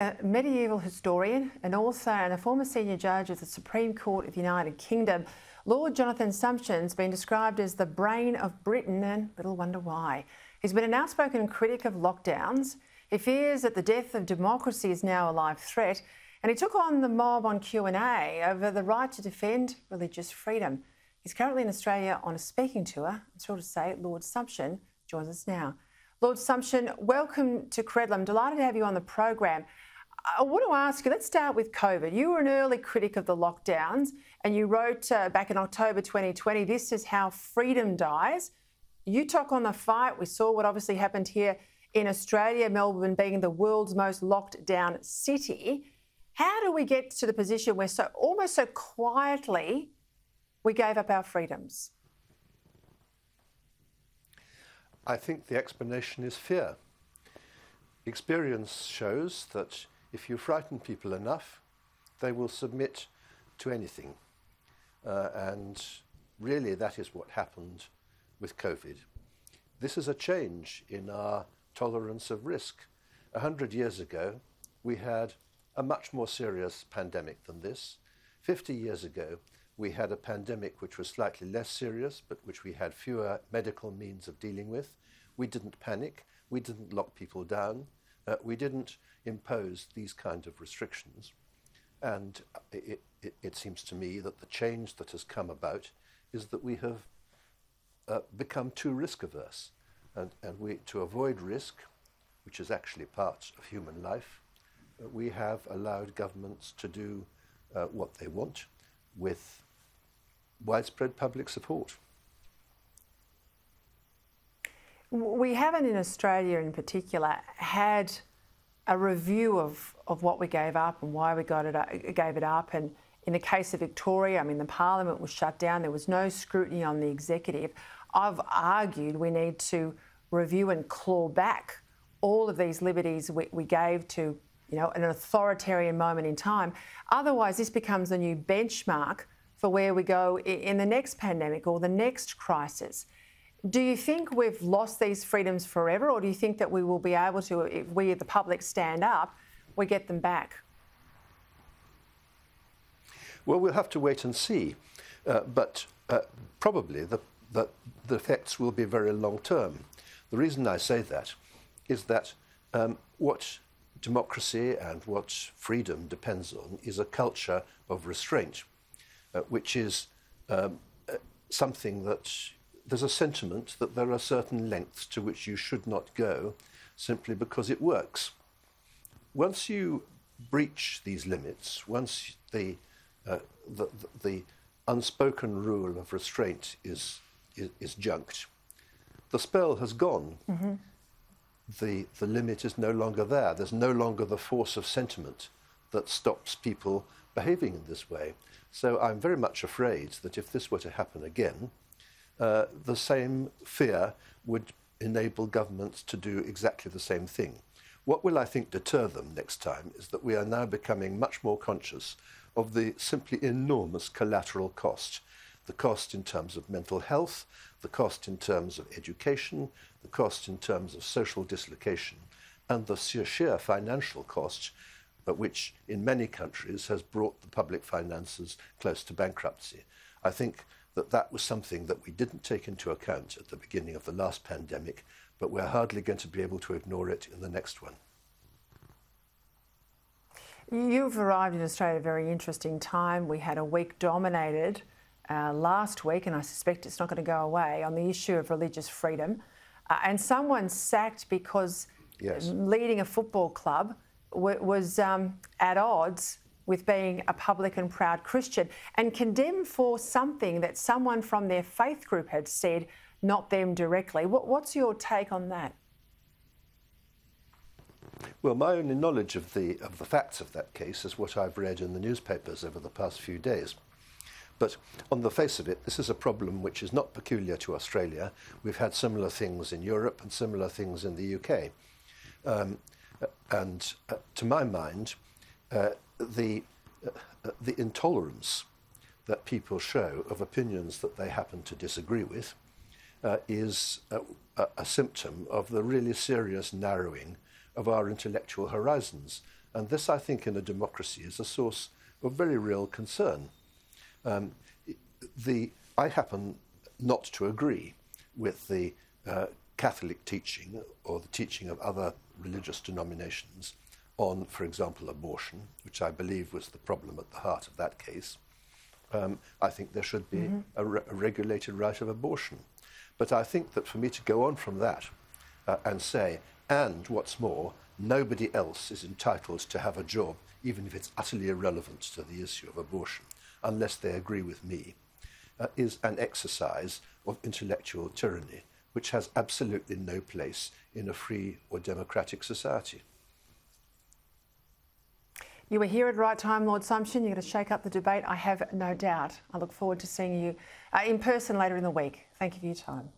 A medieval historian, an author and a former senior judge of the Supreme Court of the United Kingdom, Lord Jonathan Sumption has been described as the brain of Britain, and little wonder why. He's been an outspoken critic of lockdowns. He fears that the death of democracy is now a live threat, and he took on the mob on Q&A over the right to defend religious freedom. He's currently in Australia on a speaking tour. I'm thrilled to say Lord Sumption joins us now. Lord Sumption, welcome to Credlin. I'm delighted to have you on the program. I want to ask you, let's start with COVID. You were an early critic of the lockdowns and you wrote back in October 2020, this is how freedom dies. You took on the fight. We saw what obviously happened here in Australia, Melbourne being the world's most locked down city. How do we get to the position where almost so quietly we gave up our freedoms? I think the explanation is fear. Experience shows that if you frighten people enough, they will submit to anything. And really that is what happened with COVID. This is a change in our tolerance of risk. 100 years ago, we had a much more serious pandemic than this. 50 years ago, we had a pandemic which was slightly less serious, but which we had fewer medical means of dealing with. We didn't panic. We didn't lock people down. We didn't impose these kind of restrictions. And it seems to me that the change that has come about is that we have become too risk averse. And to avoid risk, which is actually part of human life, we have allowed governments to do what they want with widespread public support. We haven't in Australia in particular had a review of what we gave up and why we gave it up. And in the case of Victoria, I mean, the parliament was shut down. There was no scrutiny on the executive. I've argued we need to review and claw back all of these liberties we gave to, you know, an authoritarian moment in time. Otherwise, this becomes the new benchmark for where we go in the next pandemic or the next crisis. Do you think we've lost these freedoms forever, or do you think that we will be able to, if we, the public, stand up, we get them back? Well, we'll have to wait and see, but probably the effects will be very long term. The reason I say that is that what democracy and what freedom depends on is a culture of restraint, which is something that there's a sentiment that there are certain lengths to which you should not go simply because it works. Once you breach these limits, once the unspoken rule of restraint is junked, the spell has gone. Mm-hmm. The limit is no longer there. There's no longer the force of sentiment that stops people behaving in this way. So I'm very much afraid that if this were to happen again, the same fear would enable governments to do exactly the same thing. What will, I think, deter them next time is that we are now becoming much more conscious of the simply enormous collateral cost. The cost in terms of mental health, the cost in terms of education, the cost in terms of social dislocation, and the sheer financial cost, which in many countries has brought the public finances close to bankruptcy. I think that was something that we didn't take into account at the beginning of the last pandemic, but we're hardly going to be able to ignore it in the next one. You've arrived in Australia at a very interesting time. We had a week dominated last week, and I suspect it's not going to go away, on the issue of religious freedom. And someone sacked because leading a football club was at odds with being a public and proud Christian, and condemned for something that someone from their faith group had said, not them directly. What's your take on that? Well, my only knowledge of the facts of that case is what I've read in the newspapers over the past few days. But on the face of it, this is a problem which is not peculiar to Australia. We've had similar things in Europe and similar things in the UK. And to my mind, the intolerance that people show of opinions that they happen to disagree with is a symptom of the really serious narrowing of our intellectual horizons. And this, I think, in a democracy is a source of very real concern. I happen not to agree with the Catholic teaching or the teaching of other religious denominations on, for example, abortion, which I believe was the problem at the heart of that case. I think there should be a regulated right of abortion. But I think that for me to go on from that and say, and what's more, nobody else is entitled to have a job, even if it's utterly irrelevant to the issue of abortion, unless they agree with me, is an exercise of intellectual tyranny, which has absolutely no place in a free or democratic society. You were here at the right time, Lord Sumption. You're going to shake up the debate, I have no doubt. I look forward to seeing you in person later in the week. Thank you for your time.